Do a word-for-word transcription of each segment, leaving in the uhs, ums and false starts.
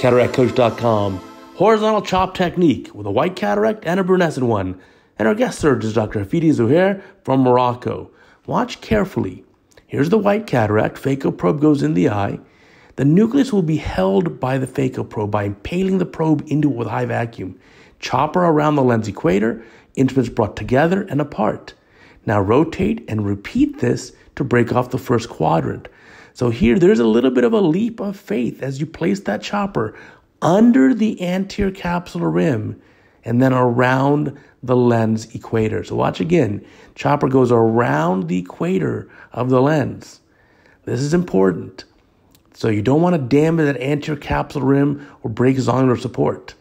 cataract coach dot com, horizontal chop technique with a white cataract and a brunescent one. And our guest surgeon is Doctor Hafidi Zouheir from Morocco. Watch carefully. Here's the white cataract. Phaco probe goes in the eye. The nucleus will be held by the phaco probe by impaling the probe into it with high vacuum. Chopper around the lens equator, instruments brought together and apart. Now rotate and repeat this to break off the first quadrant. So here there's a little bit of a leap of faith as you place that chopper under the anterior capsular rim and then around the lens equator. So watch again. Chopper goes around the equator of the lens. This is important. So you don't want to damage that anterior capsular rim or break zonular support.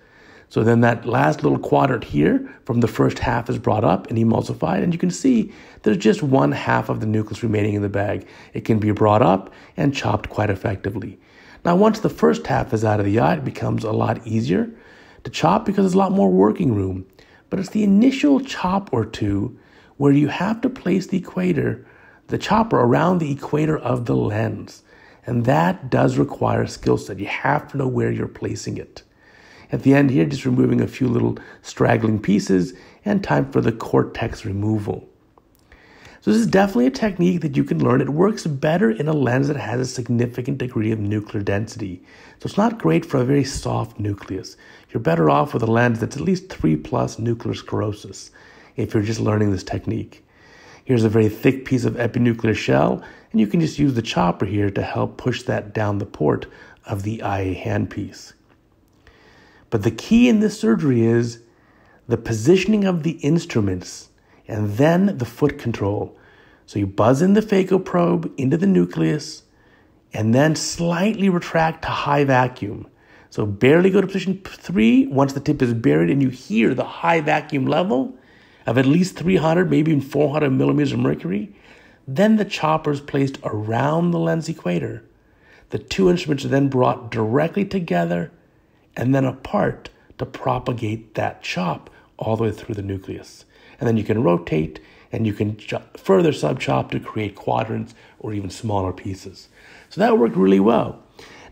So then that last little quadrant here from the first half is brought up and emulsified, and you can see there's just one half of the nucleus remaining in the bag. It can be brought up and chopped quite effectively. Now once the first half is out of the eye, it becomes a lot easier to chop because there's a lot more working room. But it's the initial chop or two where you have to place the equator, the chopper around the equator of the lens. And that does require skill set. You have to know where you're placing it. At the end here, just removing a few little straggling pieces and time for the cortex removal. So this is definitely a technique that you can learn. It works better in a lens that has a significant degree of nuclear density. So it's not great for a very soft nucleus. You're better off with a lens that's at least three plus nuclear sclerosis if you're just learning this technique. Here's a very thick piece of epinuclear shell, and you can just use the chopper here to help push that down the port of the I A handpiece. But the key in this surgery is the positioning of the instruments and then the foot control. So you buzz in the phaco probe into the nucleus and then slightly retract to high vacuum. So barely go to position three. Once the tip is buried and you hear the high vacuum level of at least three hundred, maybe even four hundred millimeters of mercury, then the chopper is placed around the lens equator. The two instruments are then brought directly together and then apart to propagate that chop all the way through the nucleus. And then you can rotate and you can further sub-chop to create quadrants or even smaller pieces. So that worked really well.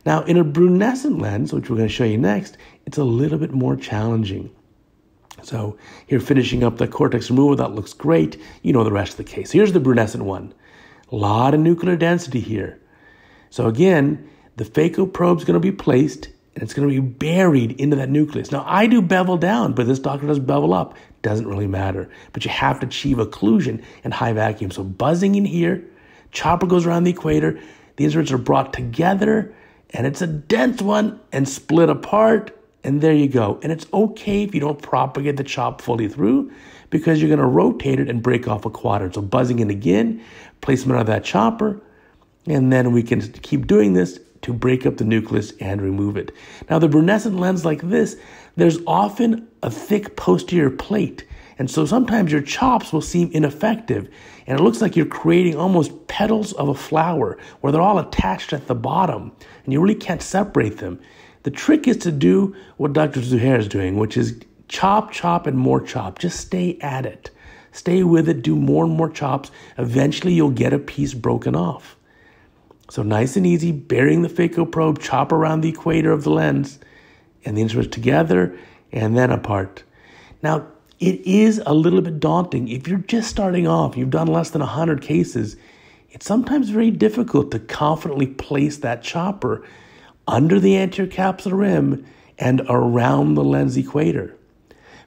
Now in a brunescent lens, which we're going to show you next, it's a little bit more challenging. So here finishing up the cortex removal, that looks great. You know the rest of the case. Here's the brunescent one. A lot of nuclear density here. So again, the phaco probe is going to be placed and it's going to be buried into that nucleus. Now, I do bevel down, but this doctor does bevel up. Doesn't really matter. But you have to achieve occlusion and high vacuum. So buzzing in here, chopper goes around the equator. The instruments are brought together, and it's a dense one, and split apart, and there you go. And it's okay if you don't propagate the chop fully through because you're going to rotate it and break off a quadrant. So buzzing in again, placement of that chopper, and then we can keep doing this to break up the nucleus and remove it. Now, the brunescent lens like this, there's often a thick posterior plate. And so sometimes your chops will seem ineffective. And it looks like you're creating almost petals of a flower where they're all attached at the bottom and you really can't separate them. The trick is to do what Doctor Zouheir is doing, which is chop, chop, and more chop. Just stay at it. Stay with it. Do more and more chops. Eventually, you'll get a piece broken off. So nice and easy, burying the phaco probe, chop around the equator of the lens, and the instruments together, and then apart. Now, it is a little bit daunting. If you're just starting off, you've done less than one hundred cases, it's sometimes very difficult to confidently place that chopper under the anterior capsular rim and around the lens equator.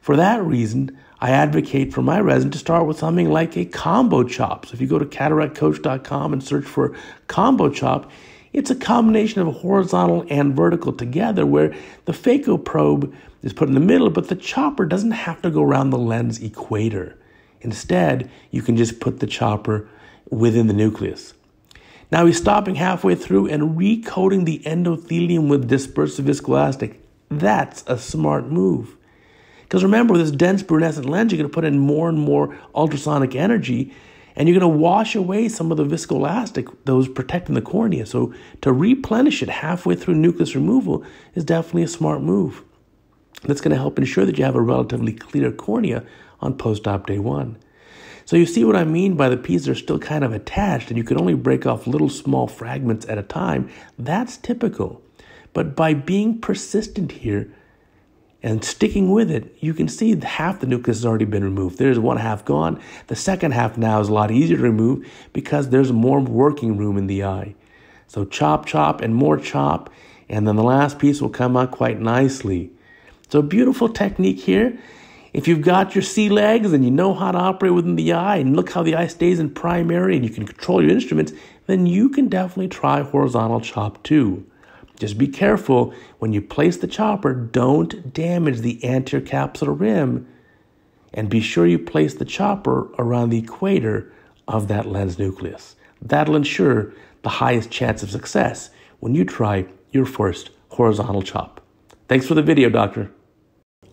For that reason, I advocate for my resident to start with something like a combo chop. So if you go to cataract coach dot com and search for combo chop, it's a combination of horizontal and vertical together where the phaco probe is put in the middle, but the chopper doesn't have to go around the lens equator. Instead, you can just put the chopper within the nucleus. Now he's stopping halfway through and recoating the endothelium with dispersive viscoelastic. That's a smart move. Because remember, with this dense brunescent lens, you're going to put in more and more ultrasonic energy, and you're going to wash away some of the viscoelastic, those protecting the cornea. So to replenish it halfway through nucleus removal is definitely a smart move. That's going to help ensure that you have a relatively clear cornea on post-op day one. So you see what I mean by the pieces are still kind of attached, and you can only break off little small fragments at a time. That's typical. But by being persistent here and sticking with it, you can see half the nucleus has already been removed. There's one half gone. The second half now is a lot easier to remove because there's more working room in the eye. So chop, chop, and more chop, and then the last piece will come out quite nicely. So beautiful technique here. If you've got your sea legs and you know how to operate within the eye and look how the eye stays in primary and you can control your instruments, then you can definitely try horizontal chop too. Just be careful when you place the chopper, don't damage the anterior capsular rim, and be sure you place the chopper around the equator of that lens nucleus. That'll ensure the highest chance of success when you try your first horizontal chop. Thanks for the video, doctor.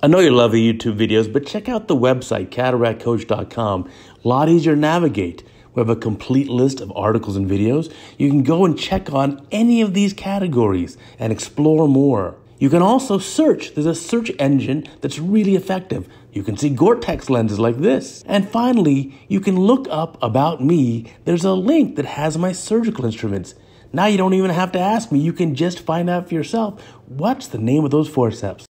I know you love the YouTube videos, but check out the website, cataract coach dot com. A lot easier to navigate. We have a complete list of articles and videos. You can go and check on any of these categories and explore more. You can also search. There's a search engine that's really effective. You can see Gore-Tex lenses like this. And finally, you can look up About Me. There's a link that has my surgical instruments. Now you don't even have to ask me. You can just find out for yourself what's the name of those forceps.